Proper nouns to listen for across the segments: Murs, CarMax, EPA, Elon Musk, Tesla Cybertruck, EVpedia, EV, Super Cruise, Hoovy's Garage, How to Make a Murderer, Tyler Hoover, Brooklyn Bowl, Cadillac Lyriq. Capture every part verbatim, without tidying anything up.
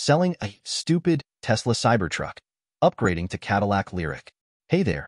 selling a stupid Tesla Cybertruck, upgrading to Cadillac Lyriq. Hey there,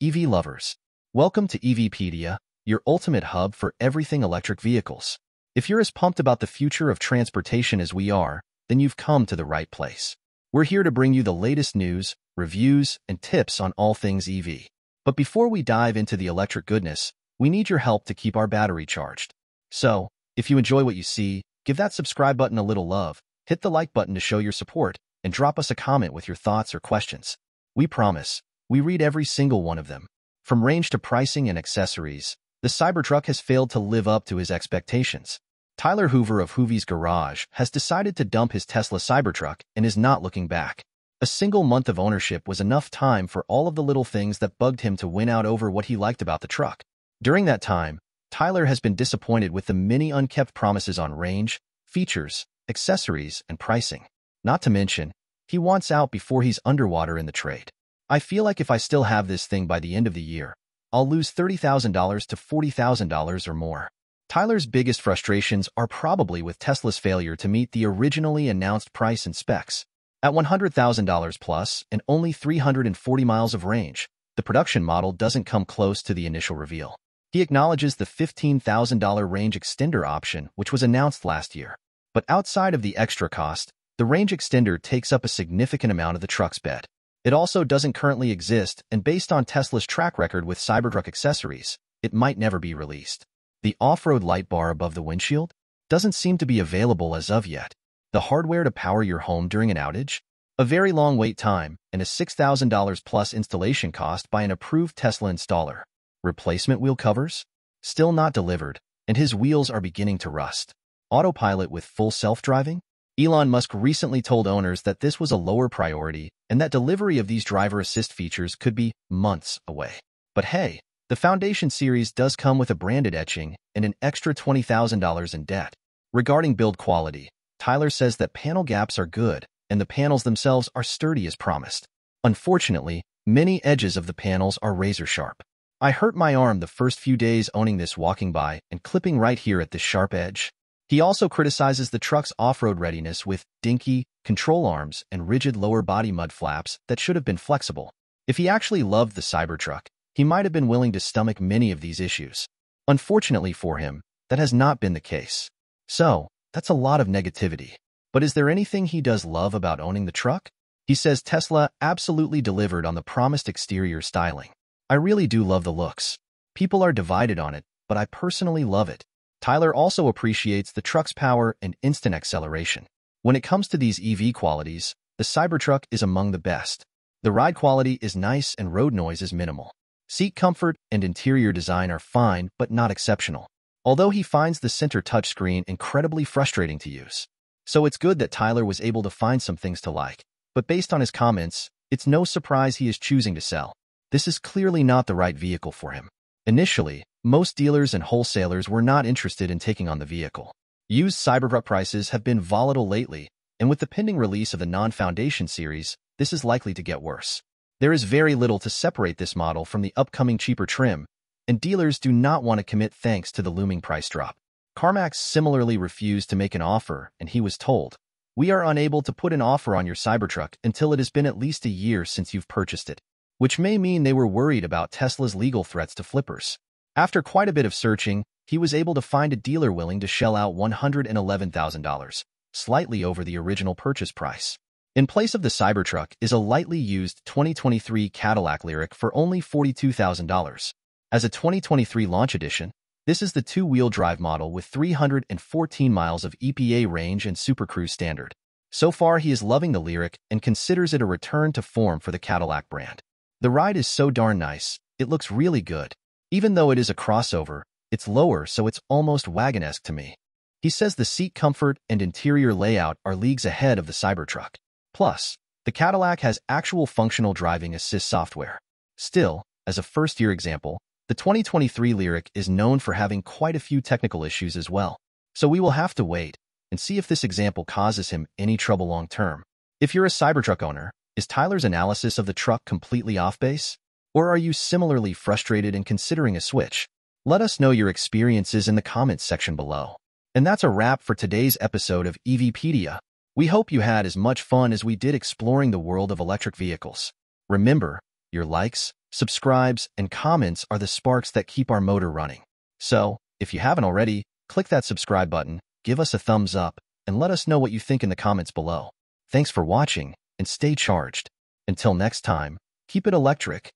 E V lovers. Welcome to EVpedia, your ultimate hub for everything electric vehicles. If you're as pumped about the future of transportation as we are, then you've come to the right place. We're here to bring you the latest news, reviews, and tips on all things E V. But before we dive into the electric goodness, we need your help to keep our battery charged. So, if you enjoy what you see, give that subscribe button a little love, hit the like button to show your support, and drop us a comment with your thoughts or questions. We promise, we read every single one of them. From range to pricing and accessories, the Cybertruck has failed to live up to his expectations. Tyler Hoover of Hoovy's Garage has decided to dump his Tesla Cybertruck and is not looking back. A single month of ownership was enough time for all of the little things that bugged him to win out over what he liked about the truck. During that time, Tyler has been disappointed with the many unkept promises on range, features, accessories, and pricing. Not to mention, he wants out before he's underwater in the trade. I feel like if I still have this thing by the end of the year, I'll lose thirty thousand dollars to forty thousand dollars or more. Tyler's biggest frustrations are probably with Tesla's failure to meet the originally announced price and specs. At one hundred thousand dollars plus and only three hundred forty miles of range, the production model doesn't come close to the initial reveal. He acknowledges the fifteen thousand dollar range extender option, which was announced last year. But outside of the extra cost, the range extender takes up a significant amount of the truck's bed. It also doesn't currently exist, and based on Tesla's track record with Cybertruck accessories, it might never be released. The off-road light bar above the windshield doesn't seem to be available as of yet. The hardware to power your home during an outage? A very long wait time and a six thousand dollars plus installation cost by an approved Tesla installer. Replacement wheel covers? Still not delivered, and his wheels are beginning to rust. Autopilot with full self-driving? Elon Musk recently told owners that this was a lower priority and that delivery of these driver assist features could be months away. But hey, the Foundation Series does come with a branded etching and an extra twenty thousand dollars in debt. Regarding build quality, Tyler says that panel gaps are good and the panels themselves are sturdy as promised. Unfortunately, many edges of the panels are razor sharp. I hurt my arm the first few days owning this, walking by and clipping right here at this sharp edge. He also criticizes the truck's off-road readiness with dinky control arms and rigid lower body mud flaps that should have been flexible. If he actually loved the Cybertruck, he might have been willing to stomach many of these issues. Unfortunately for him, that has not been the case. So, that's a lot of negativity. But is there anything he does love about owning the truck? He says Tesla absolutely delivered on the promised exterior styling. I really do love the looks. People are divided on it, but I personally love it. Tyler also appreciates the truck's power and instant acceleration. When it comes to these E V qualities, the Cybertruck is among the best. The ride quality is nice and road noise is minimal. Seat comfort and interior design are fine but not exceptional, although he finds the center touchscreen incredibly frustrating to use. So it's good that Tyler was able to find some things to like, but based on his comments, it's no surprise he is choosing to sell. This is clearly not the right vehicle for him. Initially, most dealers and wholesalers were not interested in taking on the vehicle. Used Cybertruck prices have been volatile lately, and with the pending release of the non-Foundation series, this is likely to get worse. There is very little to separate this model from the upcoming cheaper trim, and dealers do not want to commit thanks to the looming price drop. CarMax similarly refused to make an offer, and he was told, "We are unable to put an offer on your Cybertruck until it has been at least a year since you've purchased it," which may mean they were worried about Tesla's legal threats to flippers. After quite a bit of searching, he was able to find a dealer willing to shell out one hundred eleven thousand dollars, slightly over the original purchase price. In place of the Cybertruck is a lightly used twenty twenty-three Cadillac Lyriq for only forty-two thousand dollars. As a twenty twenty-three launch edition, this is the two-wheel drive model with three hundred fourteen miles of E P A range and Super Cruise standard. So far, he is loving the Lyriq and considers it a return to form for the Cadillac brand. The ride is so darn nice, it looks really good. Even though it is a crossover, it's lower, so it's almost wagon-esque to me. He says the seat comfort and interior layout are leagues ahead of the Cybertruck. Plus, the Cadillac has actual functional driving assist software. Still, as a first-year example, the twenty twenty-three Lyriq is known for having quite a few technical issues as well. So we will have to wait and see if this example causes him any trouble long-term. If you're a Cybertruck owner, is Tyler's analysis of the truck completely off-base? Or are you similarly frustrated and considering a switch? Let us know your experiences in the comments section below. And that's a wrap for today's episode of EVpedia. We hope you had as much fun as we did exploring the world of electric vehicles. Remember, your likes, subscribes, and comments are the sparks that keep our motor running. So, if you haven't already, click that subscribe button, give us a thumbs up, and let us know what you think in the comments below. Thanks for watching, and stay charged. Until next time, keep it electric.